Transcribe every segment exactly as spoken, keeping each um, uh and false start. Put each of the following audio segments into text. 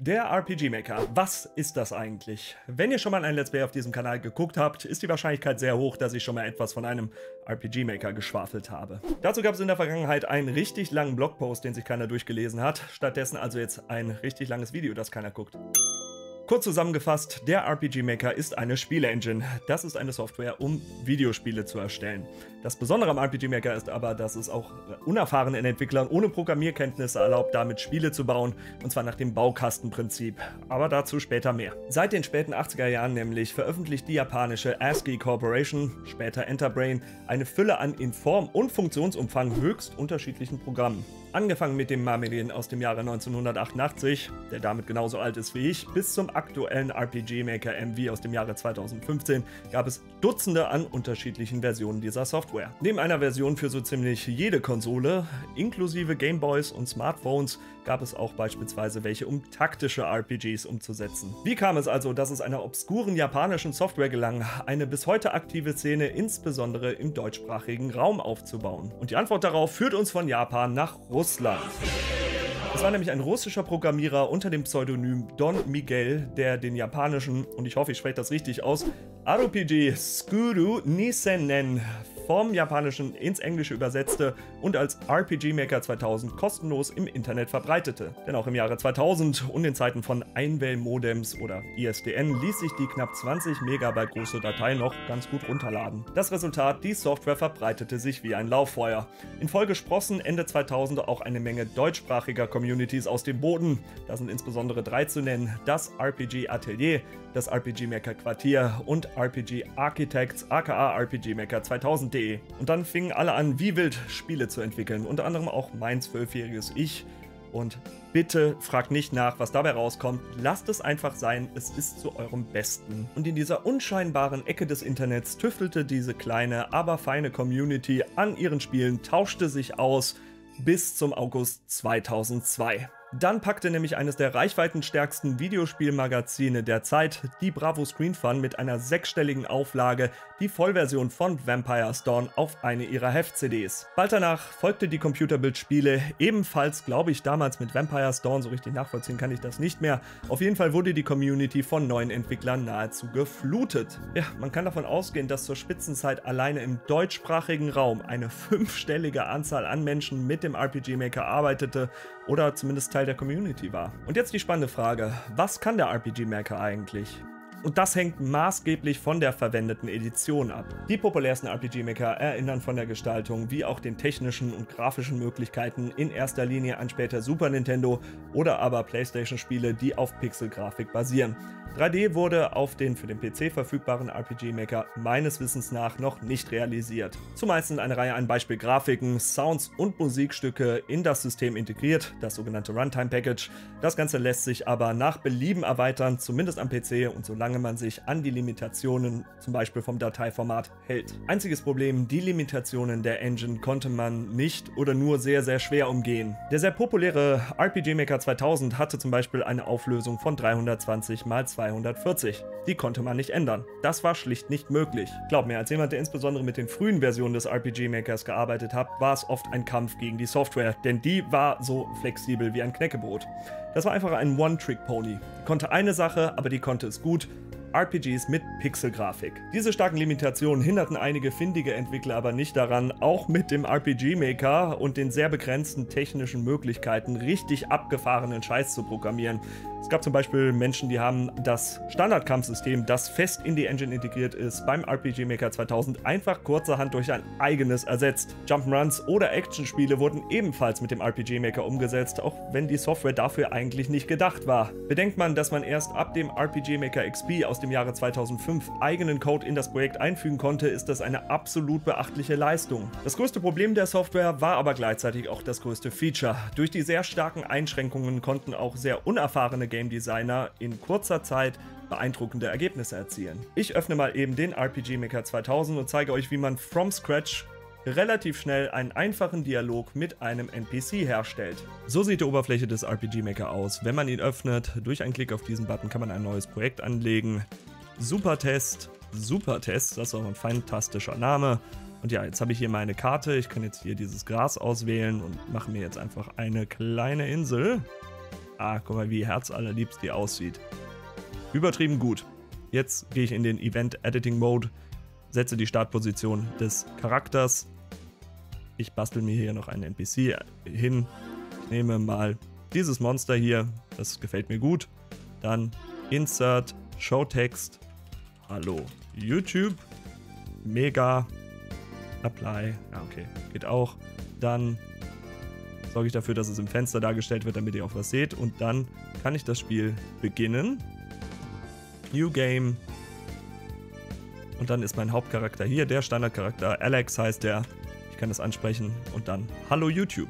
Der R P G Maker, was ist das eigentlich? Wenn ihr schon mal ein Let's Play auf diesem Kanal geguckt habt, ist die Wahrscheinlichkeit sehr hoch, dass ich schon mal etwas von einem R P G Maker geschwafelt habe. Dazu gab es in der Vergangenheit einen richtig langen Blogpost, den sich keiner durchgelesen hat, stattdessen also jetzt ein richtig langes Video, das keiner guckt. Kurz zusammengefasst, der R P G Maker ist eine Spiele-Engine. Das ist eine Software, um Videospiele zu erstellen. Das Besondere am R P G Maker ist aber, dass es auch unerfahrenen Entwicklern ohne Programmierkenntnisse erlaubt, damit Spiele zu bauen, und zwar nach dem Baukastenprinzip. Aber dazu später mehr. Seit den späten achtziger Jahren nämlich veröffentlicht die japanische ASCII Corporation, später Enterbrain, eine Fülle an in Form und Funktionsumfang höchst unterschiedlichen Programmen. Angefangen mit dem Mamirin aus dem Jahre neunzehnhundertachtundachtzig, der damit genauso alt ist wie ich, bis zum aktuellen R P G Maker M V aus dem Jahre zweitausendfünfzehn gab es Dutzende an unterschiedlichen Versionen dieser Software. Neben einer Version für so ziemlich jede Konsole, inklusive Gameboys und Smartphones, gab es auch beispielsweise welche, um taktische R P Gs umzusetzen. Wie kam es also, dass es einer obskuren japanischen Software gelang, eine bis heute aktive Szene insbesondere im deutschsprachigen Raum aufzubauen? Und die Antwort darauf führt uns von Japan nach Russland. Russland. Es war nämlich ein russischer Programmierer unter dem Pseudonym Don Miguel, der den japanischen, und ich hoffe, ich spreche das richtig aus, R P G Skuru Nisennen vom Japanischen ins Englische übersetzte und als R P G Maker zweitausend kostenlos im Internet verbreitete. Denn auch im Jahre zweitausend und in Zeiten von Einwellmodems oder I S D N ließ sich die knapp zwanzig Megabyte große Datei noch ganz gut runterladen. Das Resultat, die Software verbreitete sich wie ein Lauffeuer. In Folge sprossen Ende zweitausender auch eine Menge deutschsprachiger Communities aus dem Boden. Da sind insbesondere drei zu nennen: das R P G Atelier, das R P G Maker Quartier und R P G Architects, aka R P G Maker zweitausend punkt de. Und dann fingen alle an, wie wild Spiele zu entwickeln, unter anderem auch mein zwölfjähriges Ich. Und bitte fragt nicht nach, was dabei rauskommt, lasst es einfach sein, es ist zu eurem Besten. Und in dieser unscheinbaren Ecke des Internets tüftelte diese kleine, aber feine Community an ihren Spielen, tauschte sich aus bis zum August zweitausendzwei. Dann packte nämlich eines der reichweitenstärksten Videospielmagazine der Zeit, die Bravo Screen Fun, mit einer sechsstelligen Auflage die Vollversion von Vampires Dawn auf eine ihrer Heft-C Ds. Bald danach folgte die Computerbildspiele, ebenfalls, glaube ich, damals mit Vampires Dawn, so richtig nachvollziehen kann ich das nicht mehr. Auf jeden Fall wurde die Community von neuen Entwicklern nahezu geflutet. Ja, man kann davon ausgehen, dass zur Spitzenzeit alleine im deutschsprachigen Raum eine fünfstellige Anzahl an Menschen mit dem R P G Maker arbeitete oder zumindest Teil der Community war. Und jetzt die spannende Frage: Was kann der R P G Maker eigentlich? Und das hängt maßgeblich von der verwendeten Edition ab. Die populärsten R P G Maker erinnern von der Gestaltung wie auch den technischen und grafischen Möglichkeiten in erster Linie an später Super Nintendo oder aber PlayStation-Spiele, die auf Pixelgrafik basieren. drei D wurde auf den für den P C verfügbaren R P G Maker meines Wissens nach noch nicht realisiert. Zumeist sind eine Reihe an Beispielgrafiken, Sounds und Musikstücke in das System integriert, das sogenannte Runtime Package. Das Ganze lässt sich aber nach Belieben erweitern, zumindest am P C und solange man sich an die Limitationen, zum Beispiel vom Dateiformat, hält. Einziges Problem: die Limitationen der Engine konnte man nicht oder nur sehr, sehr schwer umgehen. Der sehr populäre R P G Maker zweitausend hatte zum Beispiel eine Auflösung von dreihundertzwanzig mal zweihundertvierzig. Die konnte man nicht ändern. Das war schlicht nicht möglich. Glaub mir, als jemand, der insbesondere mit den frühen Versionen des R P G Makers gearbeitet hat, war es oft ein Kampf gegen die Software, denn die war so flexibel wie ein Knäckebrot. Das war einfach ein One-Trick-Pony. Die konnte eine Sache, aber die konnte es gut: R P Gs mit Pixelgrafik. Diese starken Limitationen hinderten einige findige Entwickler aber nicht daran, auch mit dem R P G Maker und den sehr begrenzten technischen Möglichkeiten richtig abgefahrenen Scheiß zu programmieren. Es gab zum Beispiel Menschen, die haben das Standardkampfsystem, das fest in die Engine integriert ist, beim R P G Maker zweitausend einfach kurzerhand durch ein eigenes ersetzt. Jump'n'Runs oder Actionspiele wurden ebenfalls mit dem R P G Maker umgesetzt, auch wenn die Software dafür eigentlich nicht gedacht war. Bedenkt man, dass man erst ab dem R P G Maker X P aus dem im Jahre zweitausendfünf eigenen Code in das Projekt einfügen konnte, ist das eine absolut beachtliche Leistung. Das größte Problem der Software war aber gleichzeitig auch das größte Feature. Durch die sehr starken Einschränkungen konnten auch sehr unerfahrene Game Designer in kurzer Zeit beeindruckende Ergebnisse erzielen. Ich öffne mal eben den R P G Maker zweitausend und zeige euch, wie man from scratch relativ schnell einen einfachen Dialog mit einem N P C herstellt. So sieht die Oberfläche des R P G Maker aus. Wenn man ihn öffnet, durch einen Klick auf diesen Button kann man ein neues Projekt anlegen. Supertest, Supertest, das ist auch ein fantastischer Name. Und ja, jetzt habe ich hier meine Karte. Ich kann jetzt hier dieses Gras auswählen und mache mir jetzt einfach eine kleine Insel. Ah, guck mal, wie herzallerliebst die aussieht. Übertrieben gut. Jetzt gehe ich in den Event Editing Mode, setze die Startposition des Charakters. Ich bastel mir hier noch einen N P C hin. Ich nehme mal dieses Monster hier, das gefällt mir gut. Dann Insert, Showtext, hallo YouTube, Mega, Apply, ja okay, geht auch. Dann sorge ich dafür, dass es im Fenster dargestellt wird, damit ihr auch was seht. Und dann kann ich das Spiel beginnen. New Game. Und dann ist mein Hauptcharakter hier, der Standardcharakter. Alex heißt der. Ich kann das ansprechen. Und dann hallo YouTube.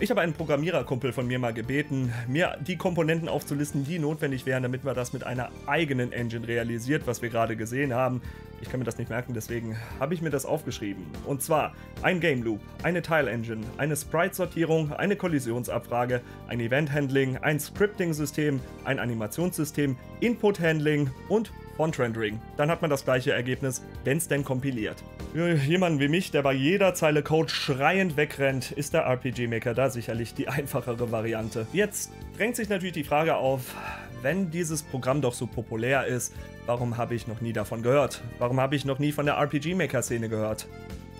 Ich habe einen Programmiererkumpel von mir mal gebeten, mir die Komponenten aufzulisten, die notwendig wären, damit man das mit einer eigenen Engine realisiert, was wir gerade gesehen haben. Ich kann mir das nicht merken, deswegen habe ich mir das aufgeschrieben. Und zwar ein Game Loop, eine Tile Engine, eine Sprite-Sortierung, eine Kollisionsabfrage, ein Event-Handling, ein Scripting-System, ein Animationssystem, Input-Handling und Font-Rendering. Dann hat man das gleiche Ergebnis, wenn es denn kompiliert. Für jemanden wie mich, der bei jeder Zeile Code schreiend wegrennt, ist der R P G Maker da sicherlich die einfachere Variante. Jetzt drängt sich natürlich die Frage auf, wenn dieses Programm doch so populär ist, warum habe ich noch nie davon gehört? Warum habe ich noch nie von der R P G Maker Szene gehört?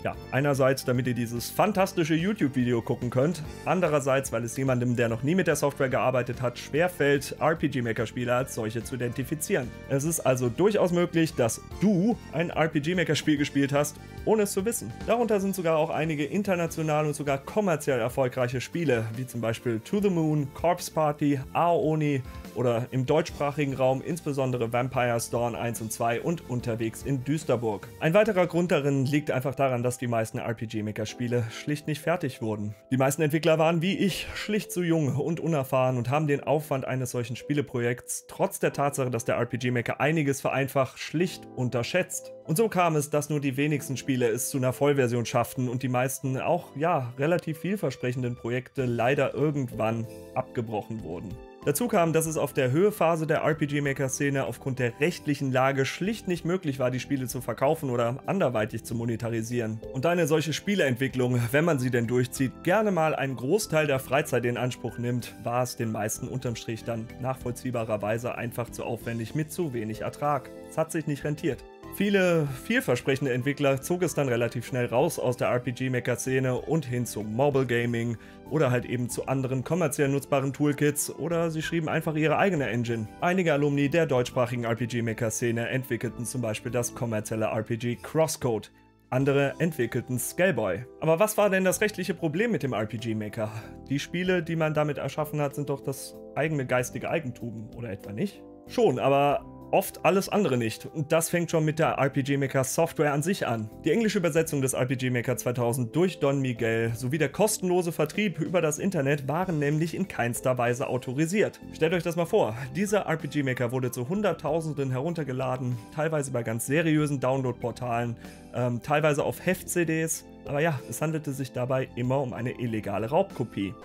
Ja, einerseits, damit ihr dieses fantastische YouTube-Video gucken könnt, andererseits, weil es jemandem, der noch nie mit der Software gearbeitet hat, schwerfällt, R P G-Maker-Spiele als solche zu identifizieren. Es ist also durchaus möglich, dass du ein R P G-Maker-Spiel gespielt hast, ohne es zu wissen. Darunter sind sogar auch einige international und sogar kommerziell erfolgreiche Spiele, wie zum Beispiel To the Moon, Corpse Party, Aoni oder im deutschsprachigen Raum insbesondere Vampires Dawn eins und zwei und Unterwegs in Düsterburg. Ein weiterer Grund darin liegt einfach daran, dass dass die meisten R P G-Maker-Spiele schlicht nicht fertig wurden. Die meisten Entwickler waren wie ich schlicht zu jung und unerfahren und haben den Aufwand eines solchen Spieleprojekts trotz der Tatsache, dass der R P G-Maker einiges vereinfacht, schlicht unterschätzt. Und so kam es, dass nur die wenigsten Spiele es zu einer Vollversion schafften und die meisten auch, ja, relativ vielversprechenden Projekte leider irgendwann abgebrochen wurden. Dazu kam, dass es auf der Höhephase der R P G-Maker-Szene aufgrund der rechtlichen Lage schlicht nicht möglich war, die Spiele zu verkaufen oder anderweitig zu monetarisieren. Und da eine solche Spieleentwicklung, wenn man sie denn durchzieht, gerne mal einen Großteil der Freizeit in Anspruch nimmt, war es den meisten unterm Strich dann nachvollziehbarerweise einfach zu aufwendig mit zu wenig Ertrag. Es hat sich nicht rentiert. Viele vielversprechende Entwickler zog es dann relativ schnell raus aus der R P G-Maker-Szene und hin zum Mobile Gaming oder halt eben zu anderen kommerziell nutzbaren Toolkits oder sie schrieben einfach ihre eigene Engine. Einige Alumni der deutschsprachigen R P G-Maker-Szene entwickelten zum Beispiel das kommerzielle R P G Crosscode. Andere entwickelten Skelboy. Aber was war denn das rechtliche Problem mit dem R P G-Maker? Die Spiele, die man damit erschaffen hat, sind doch das eigene geistige Eigentum, oder etwa nicht? Schon, aber oft alles andere nicht. Und das fängt schon mit der R P G Maker Software an sich an. Die englische Übersetzung des R P G Maker zweitausend durch Don Miguel sowie der kostenlose Vertrieb über das Internet waren nämlich in keinster Weise autorisiert. Stellt euch das mal vor, dieser R P G Maker wurde zu Hunderttausenden heruntergeladen, teilweise bei ganz seriösen Download-Portalen, ähm, teilweise auf Heft-C Ds. Aber ja, es handelte sich dabei immer um eine illegale Raubkopie.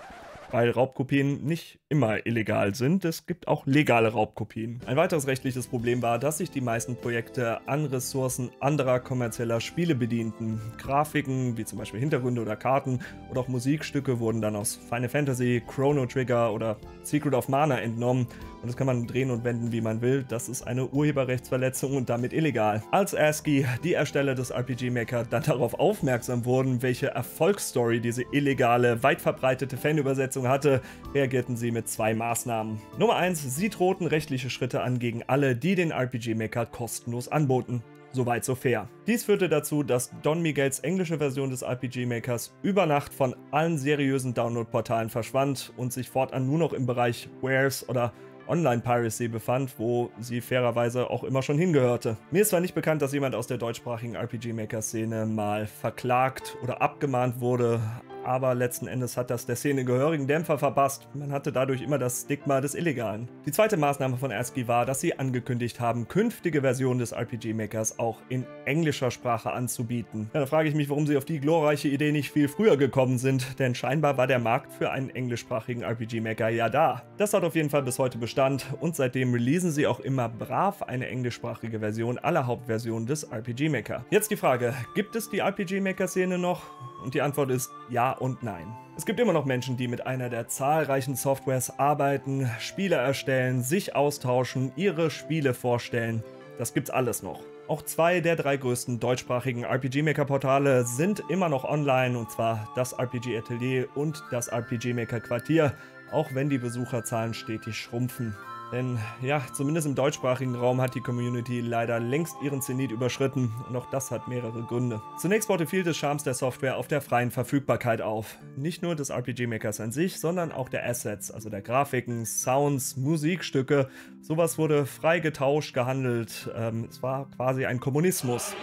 Weil Raubkopien nicht immer illegal sind, es gibt auch legale Raubkopien. Ein weiteres rechtliches Problem war, dass sich die meisten Projekte an Ressourcen anderer kommerzieller Spiele bedienten. Grafiken, wie zum Beispiel Hintergründe oder Karten, oder auch Musikstücke wurden dann aus Final Fantasy, Chrono Trigger oder Secret of Mana entnommen. Und das kann man drehen und wenden, wie man will. Das ist eine Urheberrechtsverletzung und damit illegal. Als ASCII, die Ersteller des R P G Maker, dann darauf aufmerksam wurden, welche Erfolgsstory diese illegale, weit verbreitete Fanübersetzung hatte, reagierten sie mit zwei Maßnahmen. Nummer eins. Sie drohten rechtliche Schritte an gegen alle, die den R P G Maker kostenlos anboten. Soweit so fair. Dies führte dazu, dass Don Miguels englische Version des R P G Makers über Nacht von allen seriösen Download-Portalen verschwand und sich fortan nur noch im Bereich Wares oder Online-Piracy befand, wo sie fairerweise auch immer schon hingehörte. Mir ist zwar nicht bekannt, dass jemand aus der deutschsprachigen R P G-Maker-Szene mal verklagt oder abgemahnt wurde, aber letzten Endes hat das der Szene gehörigen Dämpfer verpasst. Man hatte dadurch immer das Stigma des Illegalen. Die zweite Maßnahme von ASCII war, dass sie angekündigt haben, künftige Versionen des R P G-Makers auch in englischer Sprache anzubieten. Ja, da frage ich mich, warum sie auf die glorreiche Idee nicht viel früher gekommen sind, denn scheinbar war der Markt für einen englischsprachigen R P G-Maker ja da. Das hat auf jeden Fall bis heute Bestand und seitdem releasen sie auch immer brav eine englischsprachige Version aller Hauptversionen des R P G-Maker. Jetzt die Frage, gibt es die R P G-Maker-Szene noch? Und die Antwort ist ja, und nein. Es gibt immer noch Menschen, die mit einer der zahlreichen Softwares arbeiten, Spiele erstellen, sich austauschen, ihre Spiele vorstellen. Das gibt's alles noch. Auch zwei der drei größten deutschsprachigen R P G Maker Portale sind immer noch online, und zwar das R P G Atelier und das R P G Maker Quartier, auch wenn die Besucherzahlen stetig schrumpfen. Denn ja, zumindest im deutschsprachigen Raum hat die Community leider längst ihren Zenit überschritten, und auch das hat mehrere Gründe. Zunächst baute viel des Charmes der Software auf der freien Verfügbarkeit auf. Nicht nur des R P G Makers an sich, sondern auch der Assets, also der Grafiken, Sounds, Musikstücke. Sowas wurde frei getauscht, gehandelt. Ähm, es war quasi ein Kommunismus.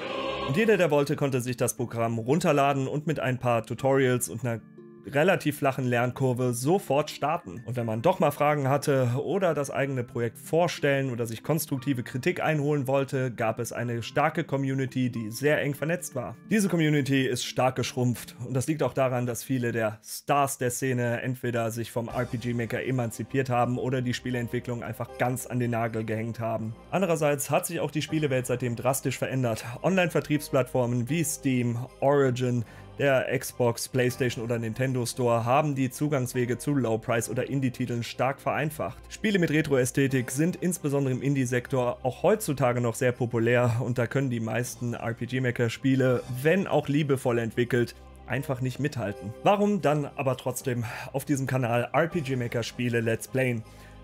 Und jeder, der wollte, konnte sich das Programm runterladen und mit ein paar Tutorials und einer relativ flachen Lernkurve sofort starten. Und wenn man doch mal Fragen hatte oder das eigene Projekt vorstellen oder sich konstruktive Kritik einholen wollte, gab es eine starke Community, die sehr eng vernetzt war. Diese Community ist stark geschrumpft, und das liegt auch daran, dass viele der Stars der Szene entweder sich vom R P G Maker emanzipiert haben oder die Spieleentwicklung einfach ganz an den Nagel gehängt haben. Andererseits hat sich auch die Spielewelt seitdem drastisch verändert. Online-Vertriebsplattformen wie Steam, Origin, der Xbox, PlayStation oder Nintendo Store haben die Zugangswege zu Low-Price- oder Indie-Titeln stark vereinfacht. Spiele mit Retro-Ästhetik sind insbesondere im Indie-Sektor auch heutzutage noch sehr populär, und da können die meisten R P G-Maker-Spiele, wenn auch liebevoll entwickelt, einfach nicht mithalten. Warum dann aber trotzdem auf diesem Kanal R P G-Maker-Spiele Let's Playen?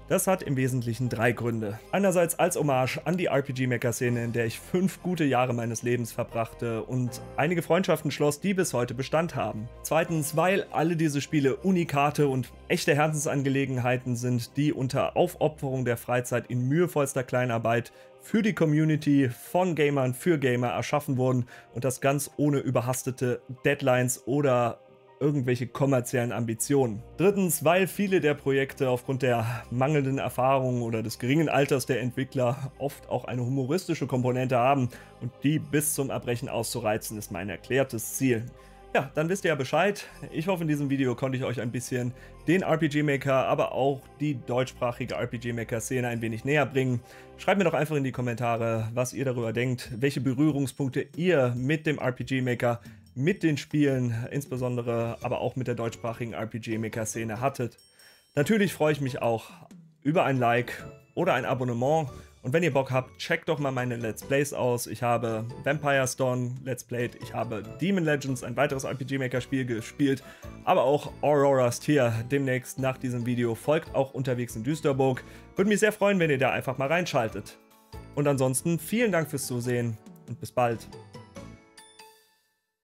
Das hat im Wesentlichen drei Gründe. Einerseits als Hommage an die R P G-Maker-Szene, in der ich fünf gute Jahre meines Lebens verbrachte und einige Freundschaften schloss, die bis heute Bestand haben. Zweitens, weil alle diese Spiele Unikate und echte Herzensangelegenheiten sind, die unter Aufopferung der Freizeit in mühevollster Kleinarbeit für die Community, von Gamern für Gamer erschaffen wurden, und das ganz ohne überhastete Deadlines oder irgendwelche kommerziellen Ambitionen. Drittens, weil viele der Projekte aufgrund der mangelnden Erfahrung oder des geringen Alters der Entwickler oft auch eine humoristische Komponente haben, und die bis zum Erbrechen auszureizen ist mein erklärtes Ziel. Ja, dann wisst ihr ja Bescheid. Ich hoffe, in diesem Video konnte ich euch ein bisschen den R P G Maker, aber auch die deutschsprachige R P G Maker Szene ein wenig näher bringen. Schreibt mir doch einfach in die Kommentare, was ihr darüber denkt, welche Berührungspunkte ihr mit dem R P G Maker, mit den Spielen insbesondere, aber auch mit der deutschsprachigen R P G Maker Szene hattet. Natürlich freue ich mich auch über ein Like oder ein Abonnement. Und wenn ihr Bock habt, checkt doch mal meine Let's Plays aus. Ich habe Vampires Dawn Let's Played, ich habe Demon Legends, ein weiteres R P G Maker Spiel, gespielt, aber auch Aurora's Tear. Demnächst nach diesem Video folgt auch Unterwegs in Düsterburg. Würde mich sehr freuen, wenn ihr da einfach mal reinschaltet. Und ansonsten vielen Dank fürs Zusehen und bis bald.